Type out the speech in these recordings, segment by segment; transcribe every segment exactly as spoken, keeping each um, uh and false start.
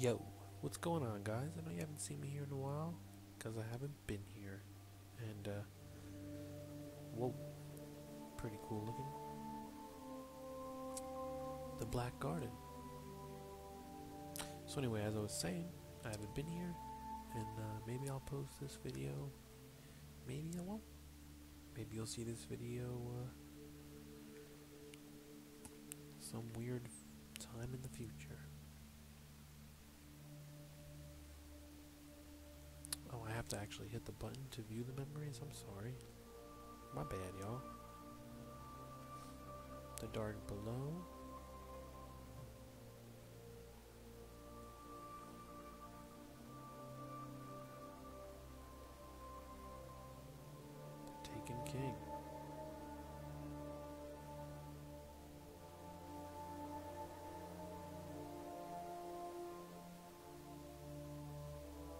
Yo, what's going on, guys? I know you haven't seen me here in a while, because I haven't been here. And, uh, whoa, pretty cool looking. The Black Garden. So anyway, as I was saying, I haven't been here, and uh, maybe I'll post this video, maybe I won't. Maybe you'll see this video uh, some weird time in the future. Oh, I have to actually hit the button to view the memories, I'm sorry. My bad, y'all. The dark below. King.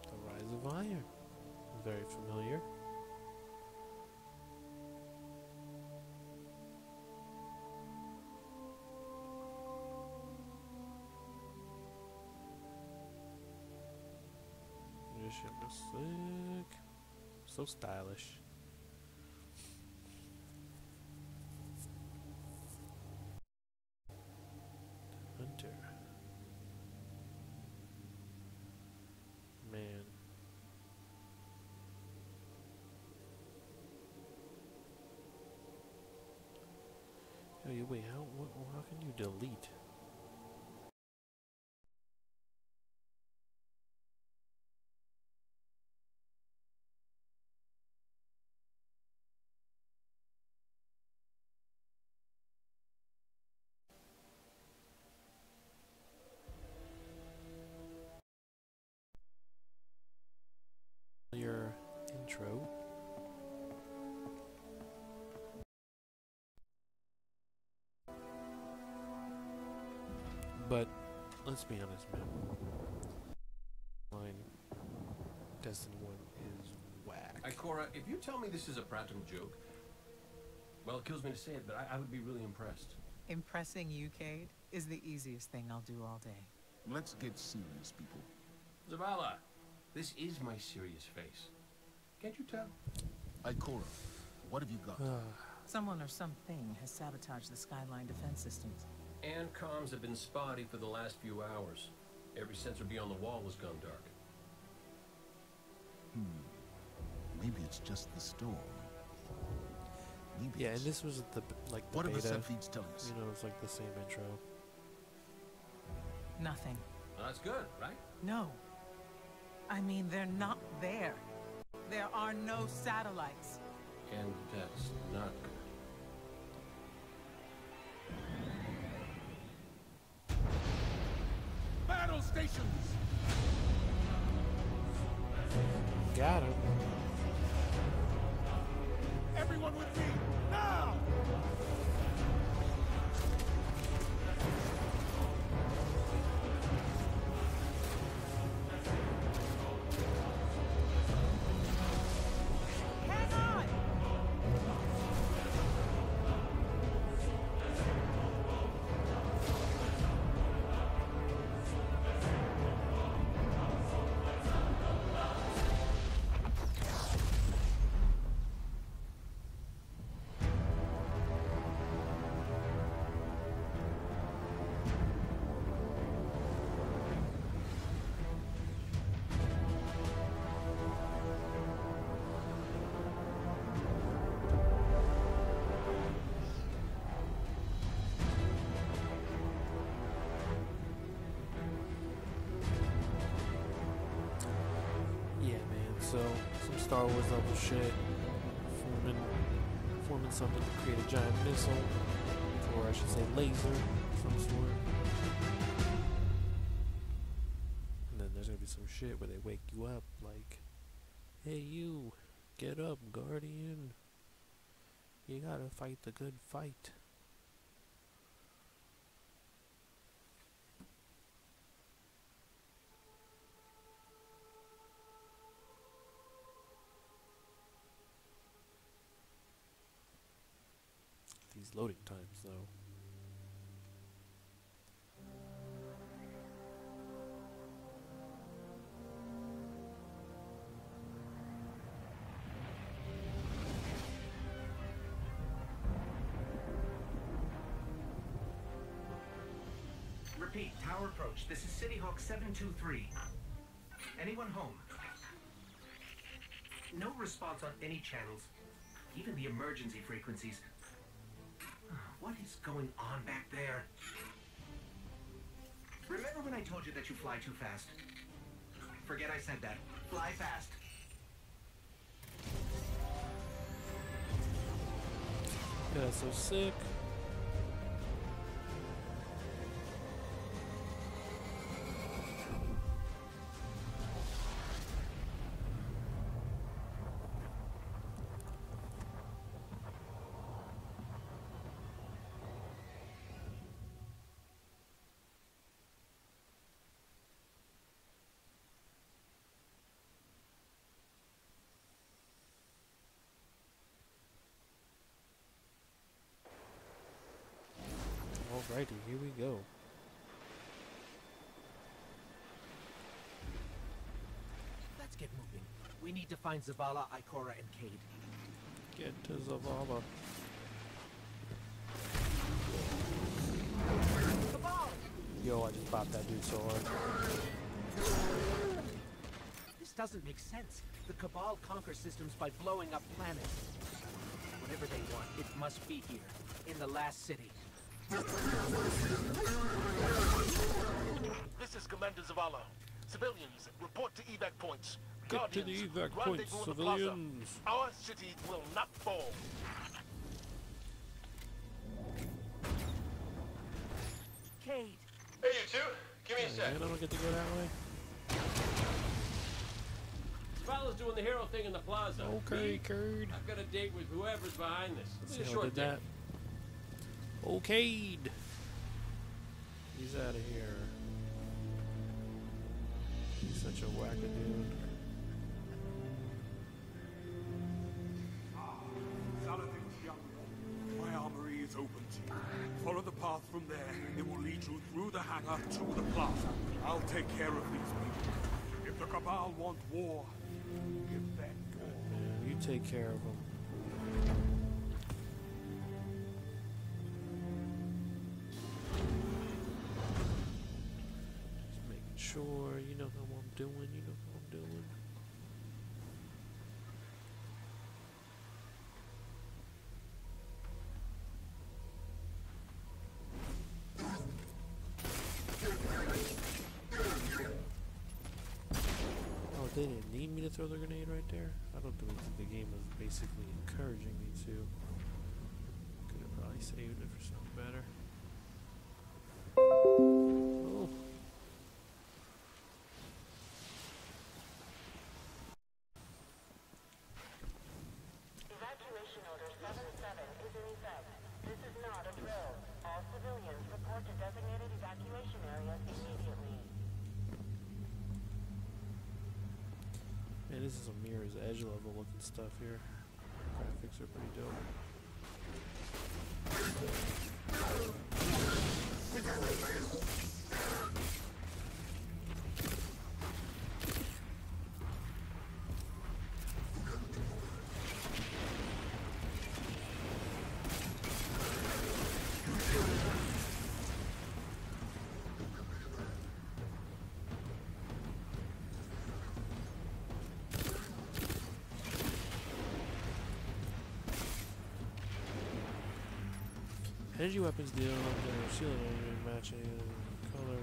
The Rise of Iron. Very familiar. This shit looks sick. So stylish. Wait, how, what, how can you delete? Your intro. But let's be honest, man. Line Destiny one is whack. Ikora, if you tell me this is a practical joke, well, it kills me to say it, but I, I would be really impressed. Impressing you, Cade, is the easiest thing I'll do all day. Let's get serious, people. Zavala, this is my serious face. Can't you tell? Ikora, what have you got? Someone or something has sabotaged the Skyline defense systems. And comms have been spotty for the last few hours. Every sensor beyond the wall has gone dark. Hmm. Maybe it's just the storm. Maybe yeah, and this was the like the what beta. What are the feeds telling us? You know, it's like the same intro. Nothing. Well, that's good, right? No. I mean, they're not there. There are no satellites. And that's not good. Stations. Got him. Everyone with me now. So, some Star Wars level shit, forming, forming something to create a giant missile, or I should say laser, of some sort. And then there's gonna be some shit where they wake you up, like, hey you, get up, Guardian. You gotta fight the good fight. These loading times, though. Repeat, tower approach. This is City Hawk seven two three. Anyone home? No response on any channels, even the emergency frequencies. What is going on back there? Remember when I told you that you fly too fast? Forget I said that. Fly fast. Yeah, so sick. Alrighty, here we go. Let's get moving. We need to find Zavala, Ikora, and Cade. Get to Zavala. Yo, I just popped that dude so hard. This doesn't make sense. The Cabal conquer systems by blowing up planets. Whatever they want, it must be here, in the last city. This is Commander Zavala. Civilians, report to evac points. Get to the evac points, civilians. Our city will not fall. Cade. Hey, you two. Give me a sec. I don't get to go that way. Zavala's doing the hero thing in the plaza. Okay, Cade. I've got a date with whoever's behind this. Let's see how we did that. Okay, he's out of here. He's such a wacky dude. Ah, Saladin's young one. My armory is open to you. Follow the path from there. It will lead you through the hangar to the plaza. I'll take care of these people. If the Cabal want war, give them war. You take care of them. Sure, you know how I'm doing, you know how I'm doing. Oh, they didn't need me to throw the grenade right there? I don't believe that the game was basically encouraging me to. Could have probably saved it for something better. This is a Mirror's Edge level looking stuff here. Graphics are pretty dope. Energy weapons deal with shield and match any other color.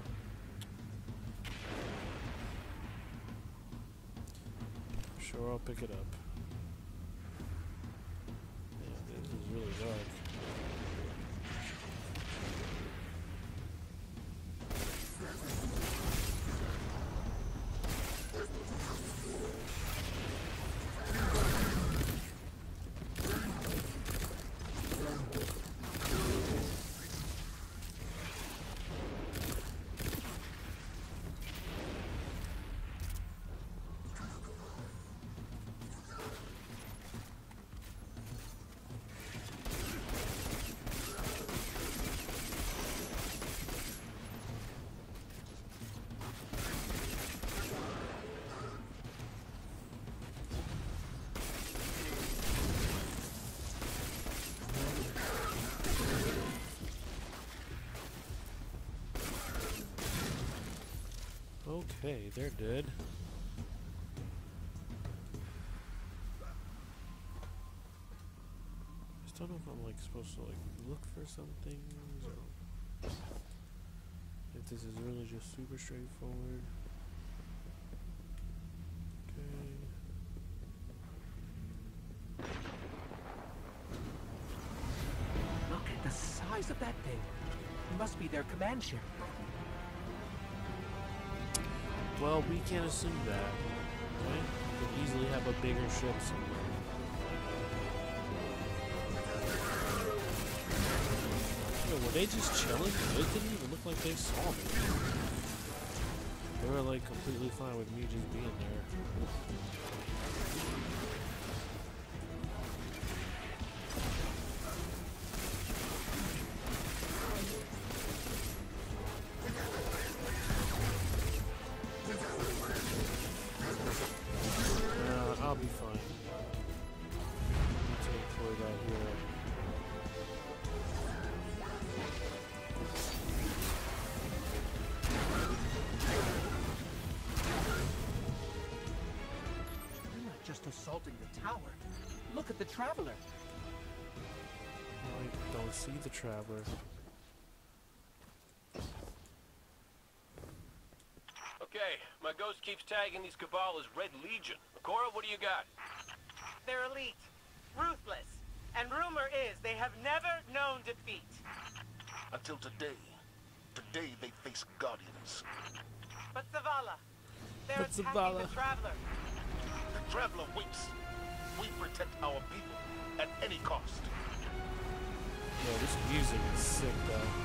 Sure, I'll pick it up. Yeah, this is really dark. Okay, they're dead. I just don't know if I'm like supposed to like look for something, or if this is really just super straightforward. Okay. Look at the size of that thing. It must be their command ship. Well, we can't assume that, right? We could easily have a bigger ship somewhere. Yo, were they just chilling? It didn't even look like they saw me. They were like completely fine with me just being assaulting the tower. Look at the Traveler. I don't see the Traveler. Okay, my ghost keeps tagging these Cabal as Red Legion. Ikora, what do you got? They're elite, ruthless, and rumor is they have never known defeat. Until today. Today they face Guardians. But Zavala, they're but attacking Zavala. the Traveler. The Traveler weeps. We protect our people at any cost. Yo, this music is sick, though.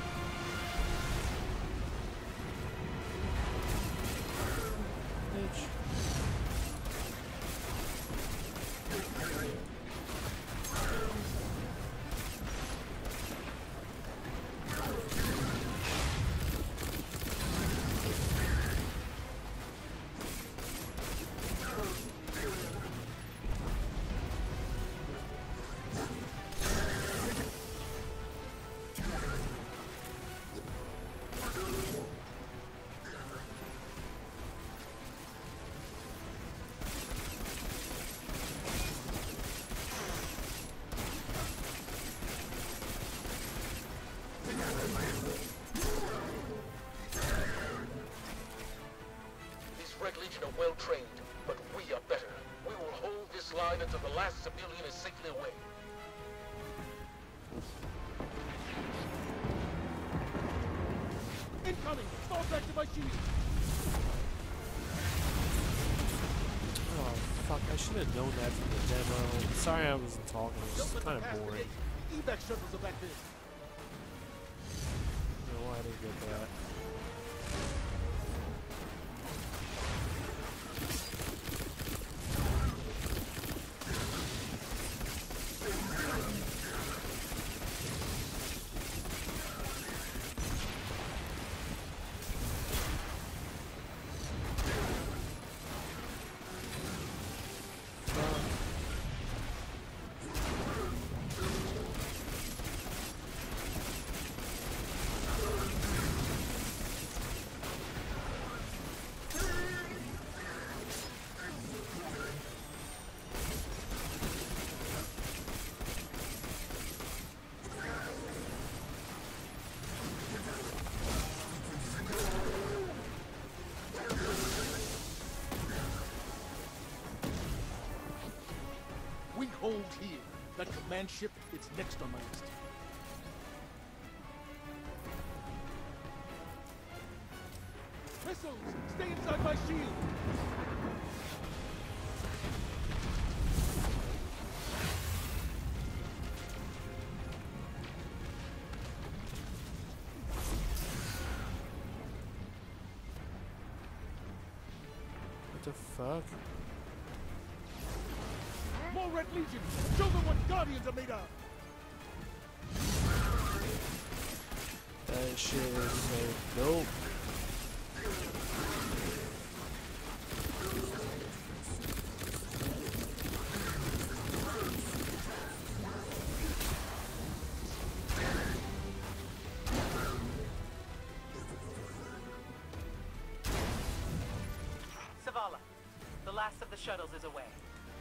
Well-trained, but we are better. We will hold this line until the last civilian is safely away. Incoming! Fall back to my shield! Oh, fuck. I should have known that from the demo. Sorry I wasn't talking. It was kind of boring. Evac shuttles are back there. No, I didn't get that. Hold here. That command ship, it's next on my list. Missiles, stay inside my shield! What the fuck? More Red Legion! Show them what Guardians are made of! That shit is so dope. last of the shuttles is away,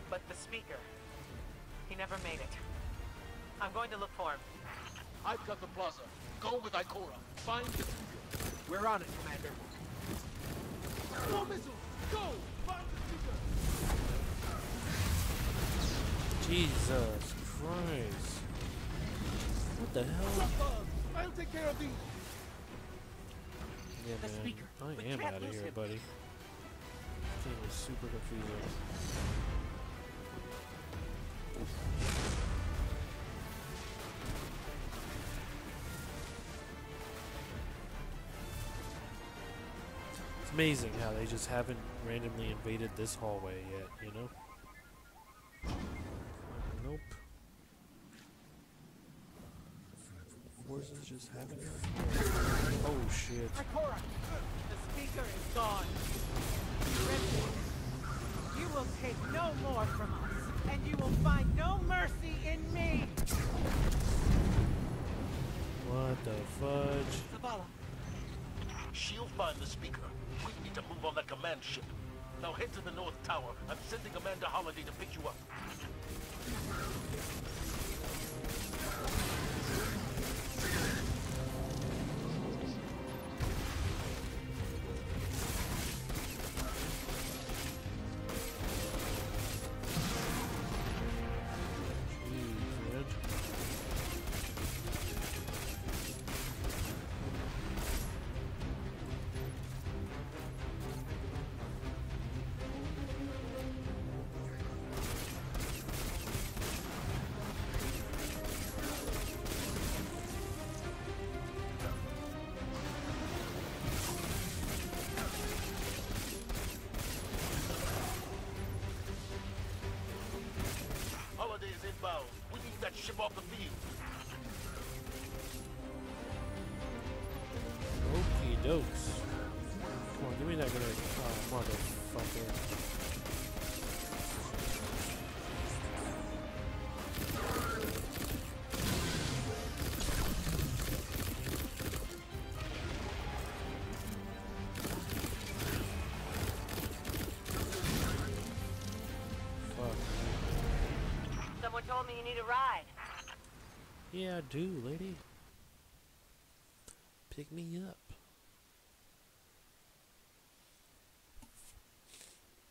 but the speaker, he never made it. I'm going to look for him. I've got the plaza. Go with Ikora. Find the speaker. We're on it, Commander. More missiles! Go! Find the speaker! Jesus Christ. What the hell? I'll take care of these! Yeah, man. Speaker. I am out of here, him. buddy. This game is super confusing. It's amazing how they just haven't randomly invaded this hallway yet, you know? Nope. Forces just haven't. Oh shit. Ikora, the speaker is gone. Red, you will take no more from us, and you will find no mercy in me. What the fudge? Zavala. She'll find the speaker. We need to move on that command ship. Now head to the North Tower. I'm sending Commander Holiday to pick you up. We need that ship off the field. Okie dokes. Come on, give me that grenade. Oh, motherfucker. Yeah, I do, lady. Pick me up.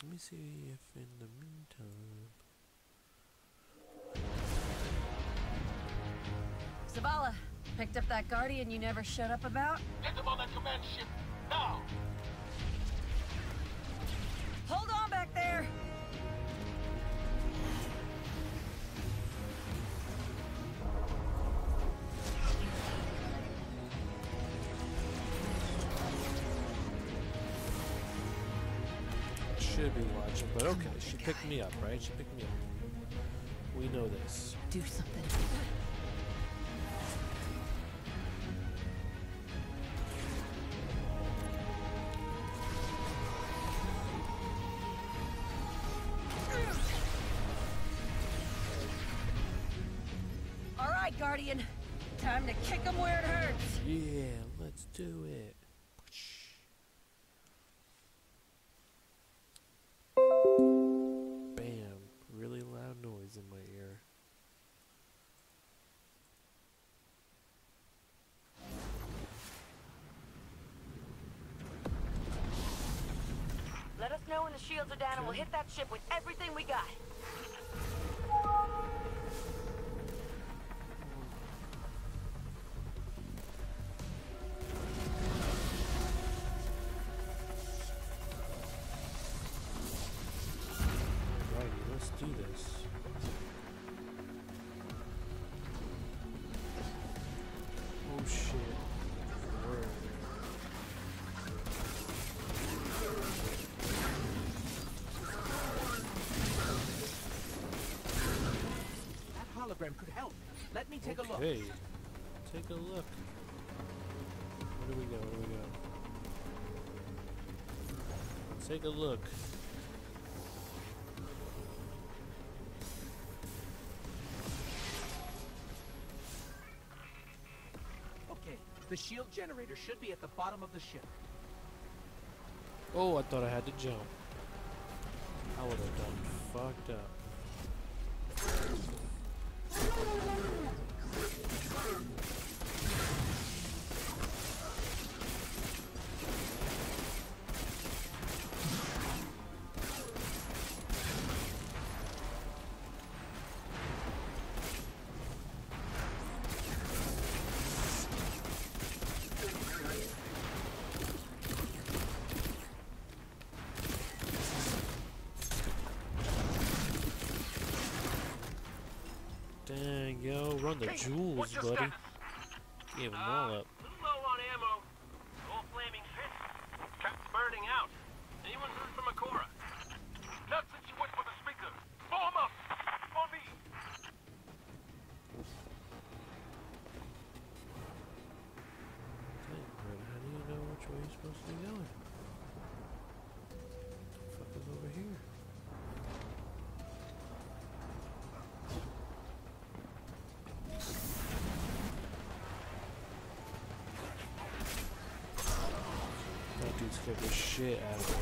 Let me see if in the meantime... Zavala, picked up that guardian you never showed up about? Get them on that command ship, now! Hold on back there! Should be watching, but okay, she picked me up, right? She picked me up. We know this. Do something. All right, Guardian. Time to kick them where it hurts. Yeah, let's do it. When the shields are down, and we'll hit that ship with everything we got. Alrighty, let's do this. Oh shit. Could help. Let me take okay. a look. Hey, take a look. Where do we go? Where do we go? Take a look. Okay, the shield generator should be at the bottom of the ship. Oh, I thought I had to jump. I would have done fucked up. Run the jewels, buddy. Give them all up. Low on ammo. All flaming fists. Cap's burning out. Anyone heard from Ikora? Not since you went for the speaker. Blow him up. On me. Dang, bro, how do you know which way you're supposed to be going? What the fuck is over here? Get the shit out of it.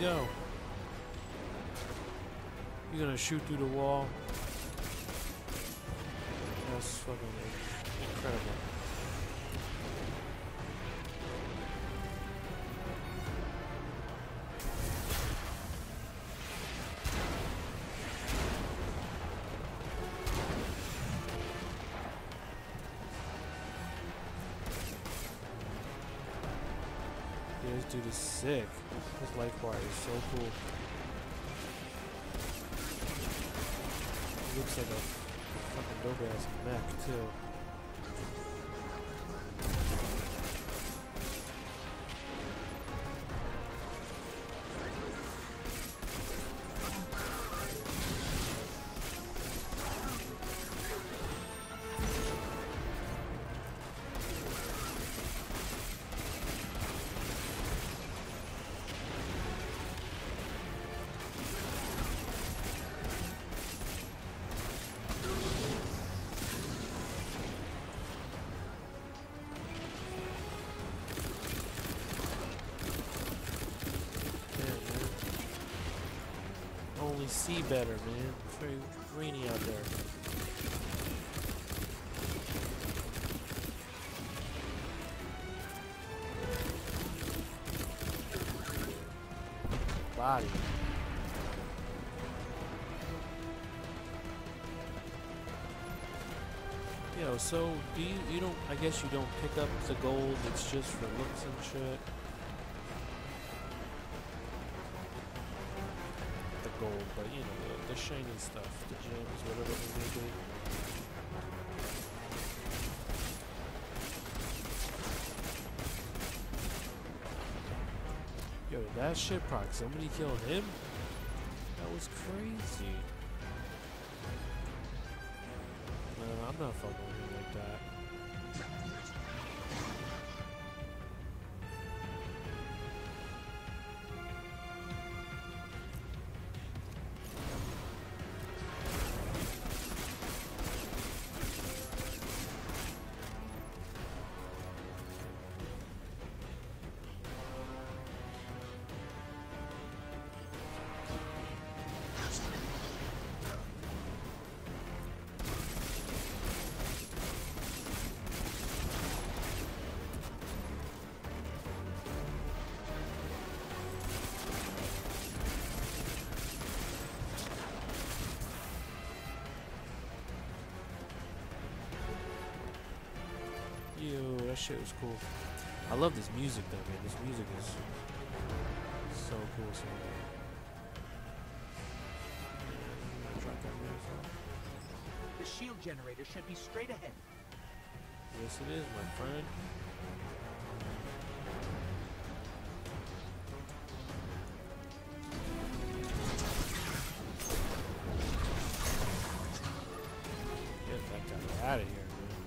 Go. You're gonna shoot through the wall. That's fucking incredible. Yeah, this dude is sick. His life bar is so cool. He looks like a fucking dope ass mech too. See better, man. It's very rainy out there. Body. You know, so do you, you don't, I guess you don't pick up the gold, it's just for looks and shit. Gold, but you know, the, the shiny stuff, the gems, whatever it may be. Yo, that shit proc, somebody killed him? That was crazy. No, I'm not fucking with him like that. That shit was cool. I love this music though, man. This music is so cool. So the shield generator should be straight ahead. Yes, it is, my friend. Get that guy out of here, dude.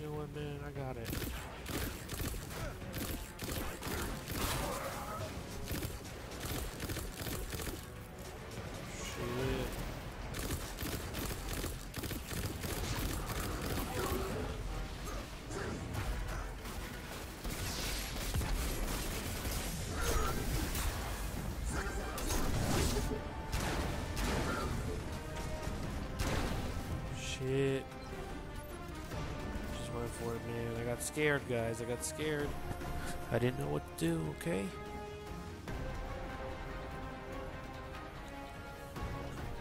You know what, man? I got it. Shit. Just went for it, man. I got scared, guys. I got scared. I didn't know what to do, okay?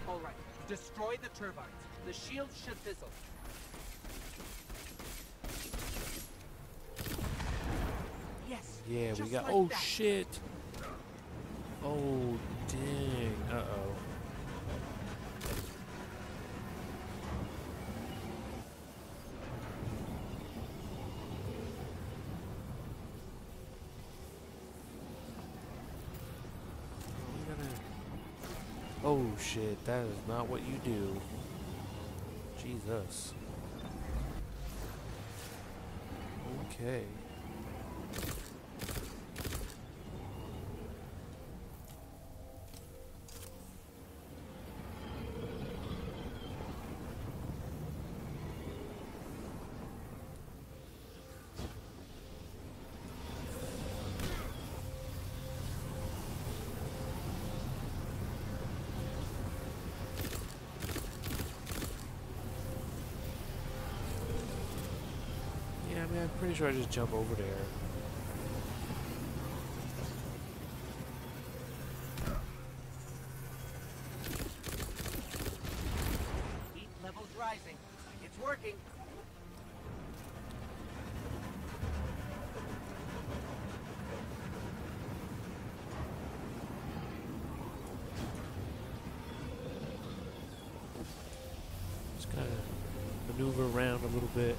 Alright, destroy the turbines. The shield should fizzle. Yes. Yeah, we got. Like oh, that. Shit. Oh, dang. Uh oh. Oh shit, that is not what you do. Jesus. Okay. I mean, I'm pretty sure I just jump over there. Heat levels rising. It's working. Just gotta maneuver around a little bit.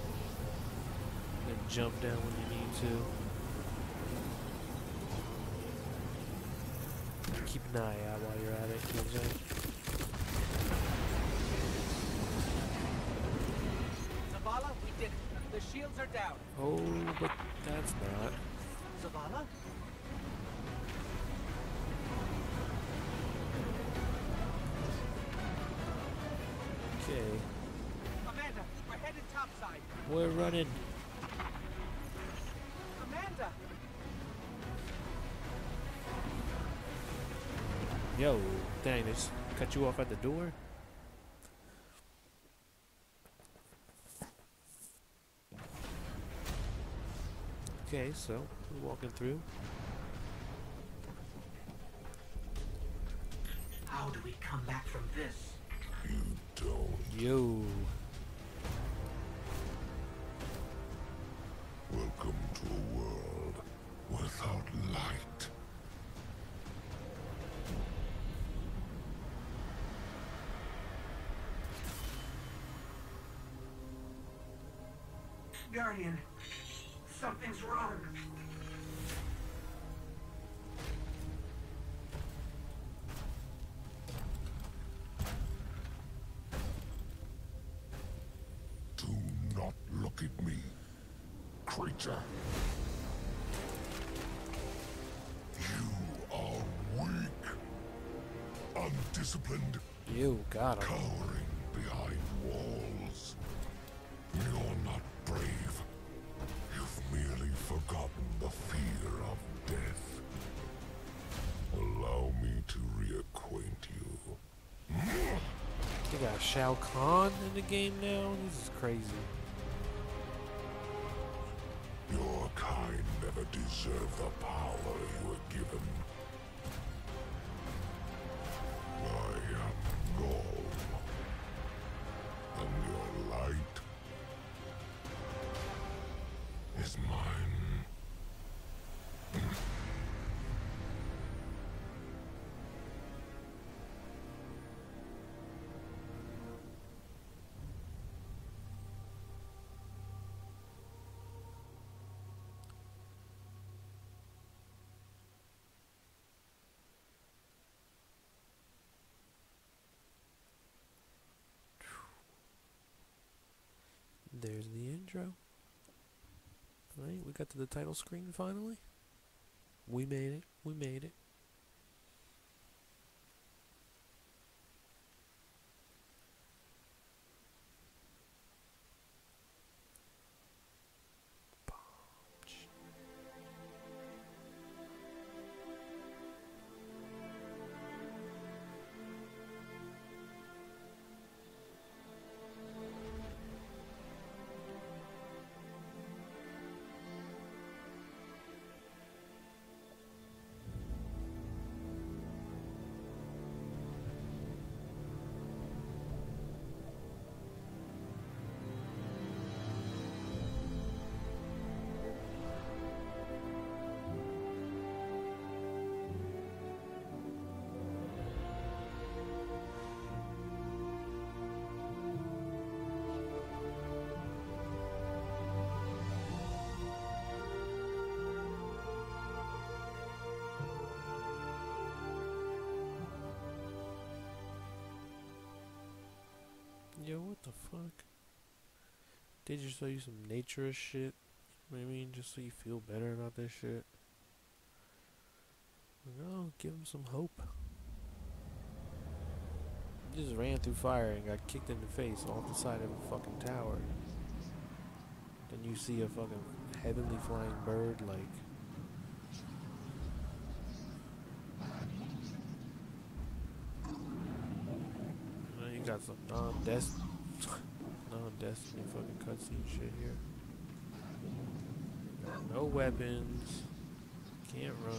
Jump down when you need to. Keep an eye out while you're at it. You know what I'm saying? Zavala, we did it. The shields are down. Oh, but that's not. Zavala? Okay. Amanda, we're headed topside. We're running. Yo, dang, they just cut you off at the door? Okay, so we're walking through. How do we come back from this? You don't. Yo. Welcome to a world without light. Guardian, something's wrong. Do not look at me, creature. You are weak, undisciplined. You got him. Cowering behind walls. You're not brave. Forgotten the fear of death. Allow me to reacquaint you. You got Shao Kahn in the game now? This is crazy. Your kind never deserve the power you were given. I am Gaul. And your light is mine. There's the intro. Alright, we got to the title screen finally. We made it. We made it. Yo, what the fuck? They just show you some nature shit. You know what I mean? Just so you feel better about this shit. Like, oh, give them some hope. You just ran through fire and got kicked in the face off the side of a fucking tower. Then you see a fucking heavenly flying bird, like. Got some non-destiny, non-destiny fucking cutscene shit here. Got no weapons, can't run.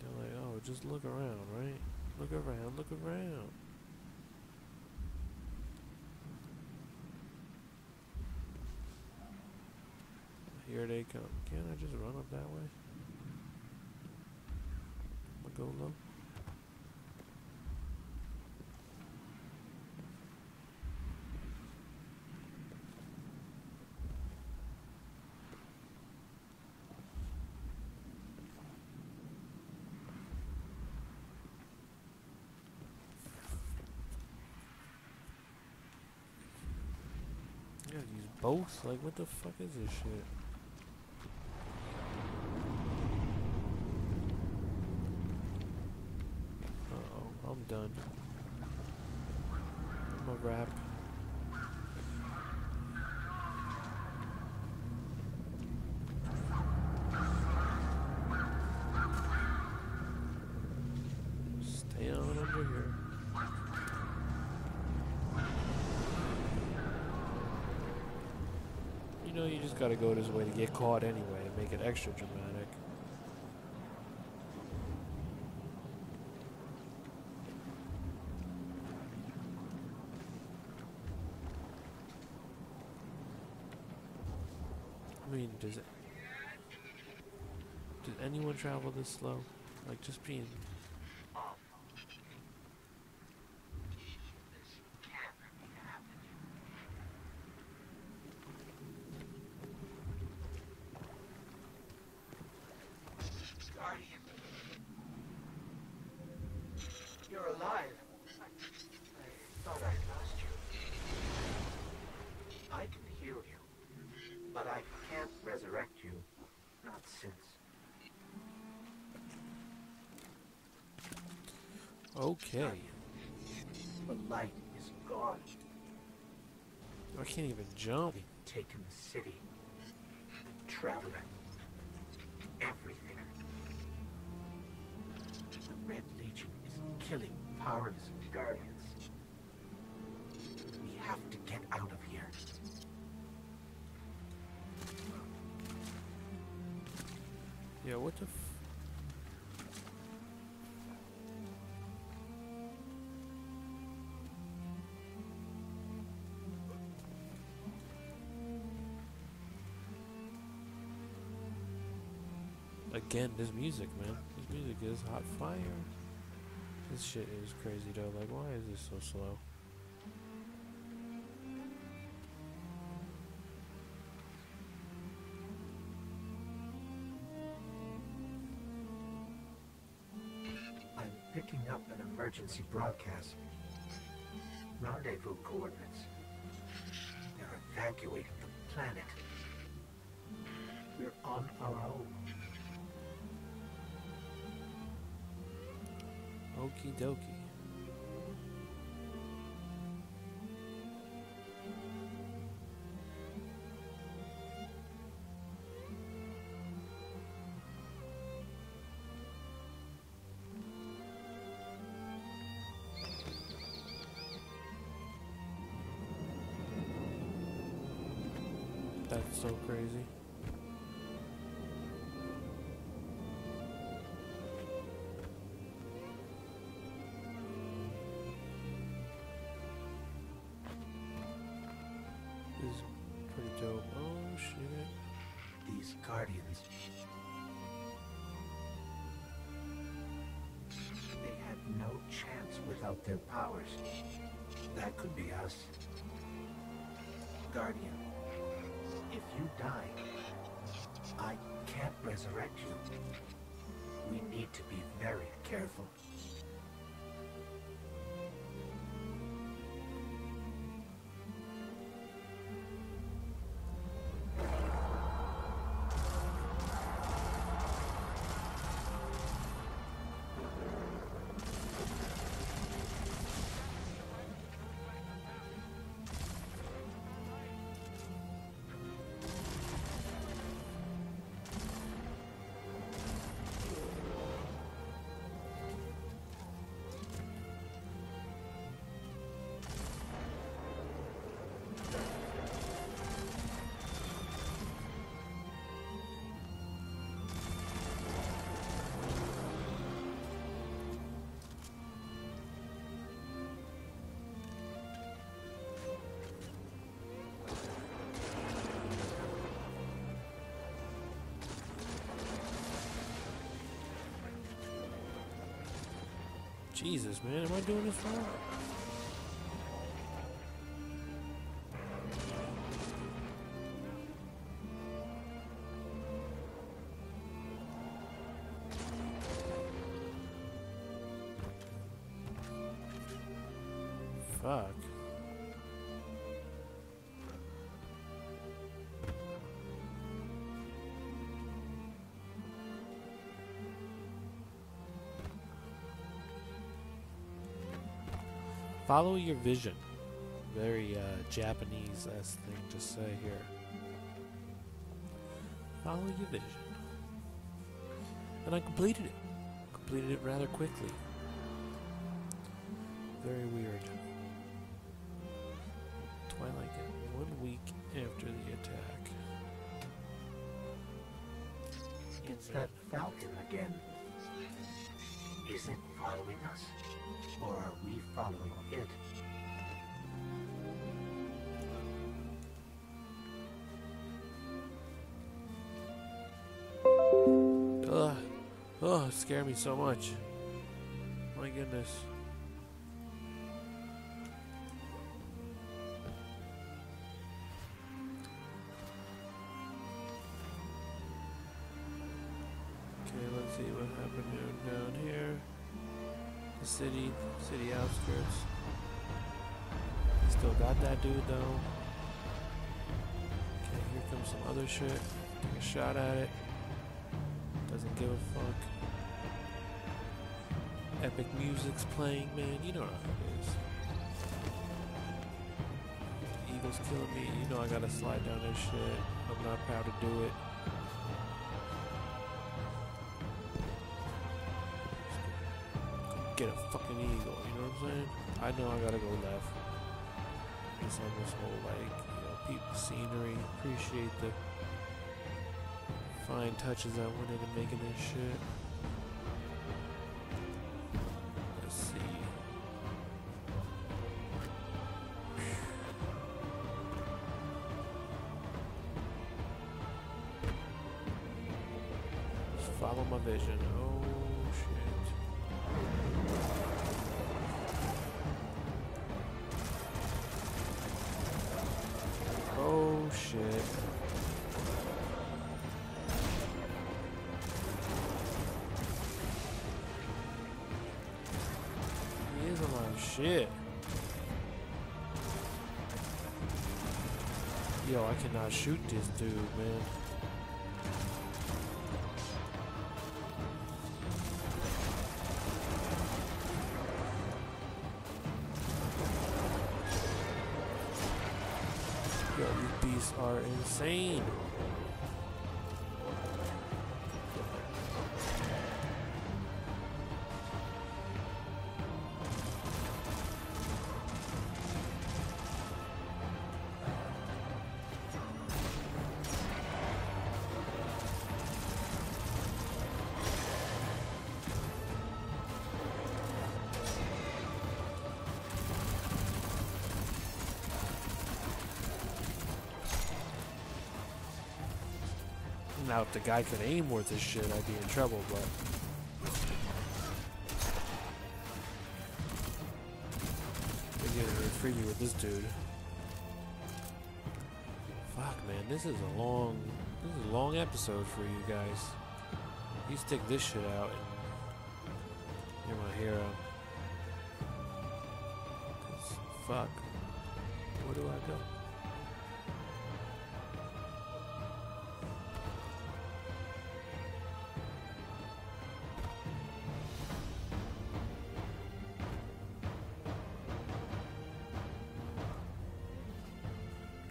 They're like, oh, just look around, right? Look around, look around. Here they come. Can't I just run up that way? I'll go low. Yeah, these boats. Like, what the fuck is this shit? Done. I'm a wrap. Stay on over here. You know, you just gotta go this way to get caught anyway and make it extra dramatic. I mean, does it, does anyone travel this slow? Like, just being... Okay. The light is gone. I can't even jump. They've taken the city, the traveler, everything. The Red Legion is killing powerless guardians. We have to get out of here. Yeah, what the f... Again, this music, man. This music is hot fire. This shit is crazy, though. Like, why is this so slow? emergency broadcast. Rendezvous coordinates. They're evacuating the planet. We're on our own. Okie dokie. That's so crazy. This is pretty dope. Oh shit. These guardians. They had no chance without their powers. That could be us. Guardian. If you die, I can't resurrect you. We need to be very careful. Jesus, man, am I doing this wrong? Fuck. Follow your vision. Very uh, Japanese-esque thing to say here. Follow your vision. And I completed it. Completed it rather quickly. Very weird. Twilight in one week after the attack. It's that falcon again. Is it following us? Or are we following it? Ugh. Oh, it scared me so much. My goodness. Okay, let's see what happened here, down here. The city, city outskirts. Still got that dude though. Okay, here comes some other shit. Take a shot at it. Doesn't give a fuck. Epic music's playing, man. You know how it is. Eagle's killing me. You know I gotta slide down this shit. I'm not proud to do it. Get a fucking eagle, you know what I'm saying? I know I gotta go left. Just on this whole, like, you know, peep the scenery, appreciate the fine touches I went into making this shit. Let's see. Just follow my vision. Oh shit. Oh shit. shit. Yo, I cannot shoot this dude, man. Yo, these beasts are insane. Now, if the guy could aim worth his shit, I'd be in trouble, but... I'm getting freaky with this dude. Fuck, man, this is a long... This is a long episode for you guys. You stick this shit out, and you're my hero. Fuck. Where do I go?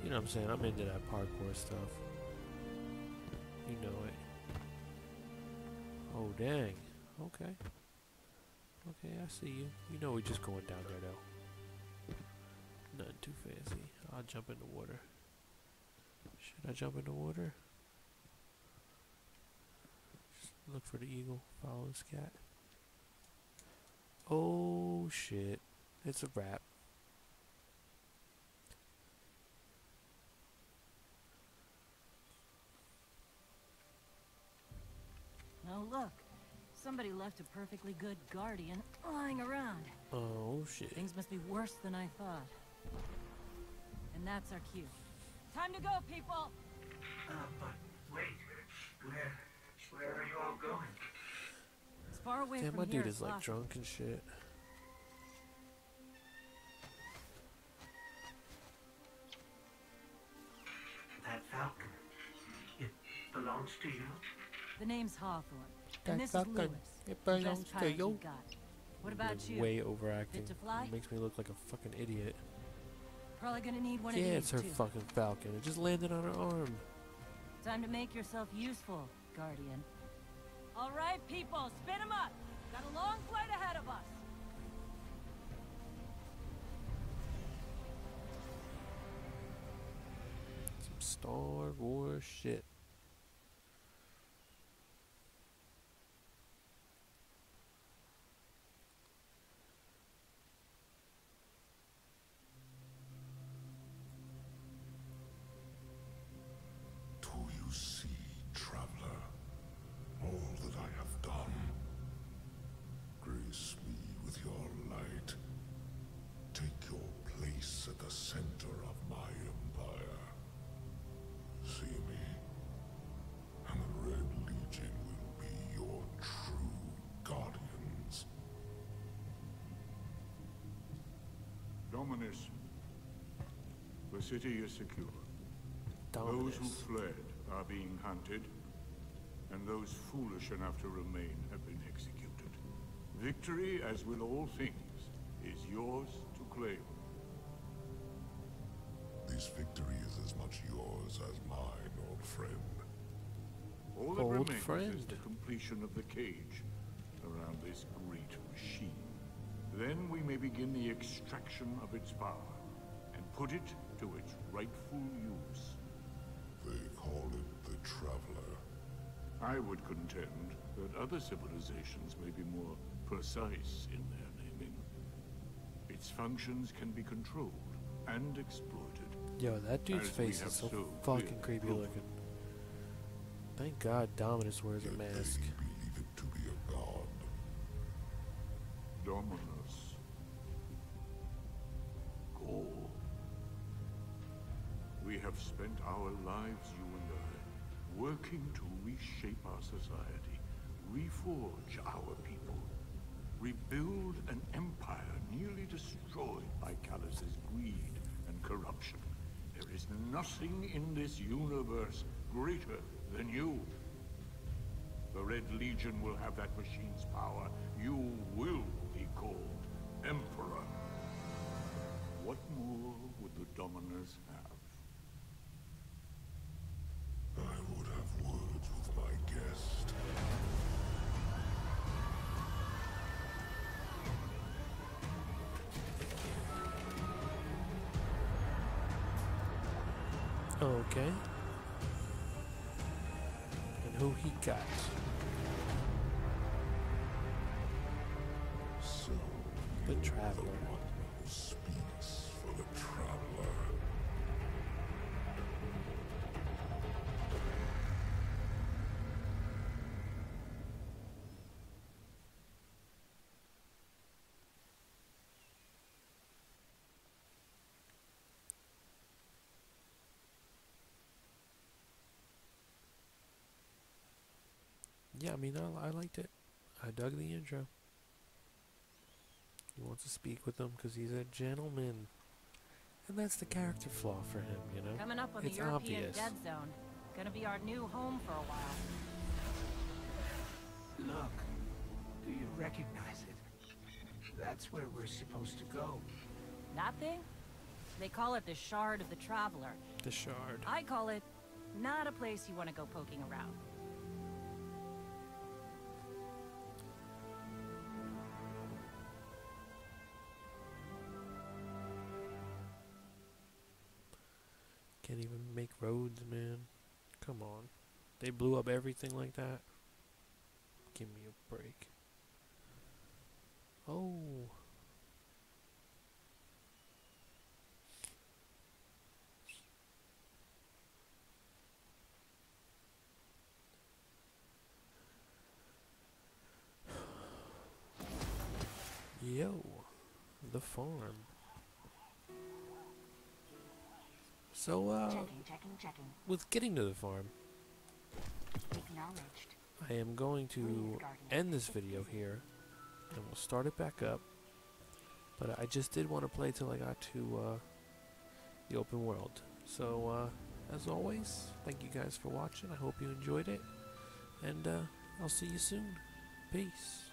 You know what I'm saying? I'm into that parkour stuff. You know it. Oh, dang. Okay. Okay, I see you. You know we're just going down there, though. Nothing too fancy. I'll jump in the water. Should I jump in the water? Just look for the eagle. Follow this cat. Oh, shit. It's a wrap. Oh, look. Somebody left a perfectly good guardian lying around. Oh, shit. Things must be worse than I thought. And that's our cue. Time to go, people! Uh, but wait. Where, where are you all going? As far away Damn, from my here dude is, like, possible. drunk and shit. That falcon, it belongs to you? The name's Hawthorne, and this is Lewis. It belongs to you. What about you? Way overacting. It makes me look like a fucking idiot. Probably gonna need one of these. Yeah, it's her fucking falcon. It just landed on her arm. Time to make yourself useful, Guardian. All right, people, spin them up. Got a long flight ahead of us. Some Star Wars shit. Dominus, the city is secure. Dominus. Those who fled are being hunted, and those foolish enough to remain have been executed. Victory, as with all things, is yours to claim. This victory is as much yours as mine, old friend. All that old remains friend. is the completion of the cage around this great machine. Then we may begin the extraction of its power, and put it to its rightful use. They call it the Traveler. I would contend that other civilizations may be more precise in their naming. Its functions can be controlled and exploited. Yo, that dude's face is so, so fucking creepy looking. looking. Thank God Dominus wears a mask. Believe it to be a god. Dominus. We have spent our lives, you and I, working to reshape our society, reforge our people. rebuild an empire nearly destroyed by Callus's greed and corruption. There is nothing in this universe greater than you. The Red Legion will have that machine's power. You will be called Emperor. What more would the Dominus have? I would have words with my guest. Okay. And who he got? So the Traveler. Speaks for the Traveler. Yeah, I mean, I, I liked it. I dug the intro. He wants to speak with them because he's a gentleman. And that's the character flaw for him, you know? Coming up on the European Dead Zone. Gonna be our new home for a while. Look, do you recognize it? That's where we're supposed to go. That thing? They call it the Shard of the Traveler. The Shard. I call it not a place you want to go poking around. Can't even make roads, man. Come on. They blew up everything like that. Give me a break. Oh. Yo. The farm. So, uh, checking, checking, checking. With getting to the farm, I am going to end this video here, and we'll start it back up, but I just did want to play till I got to, uh, the open world. So, uh, as always, thank you guys for watching, I hope you enjoyed it, and, uh, I'll see you soon. Peace.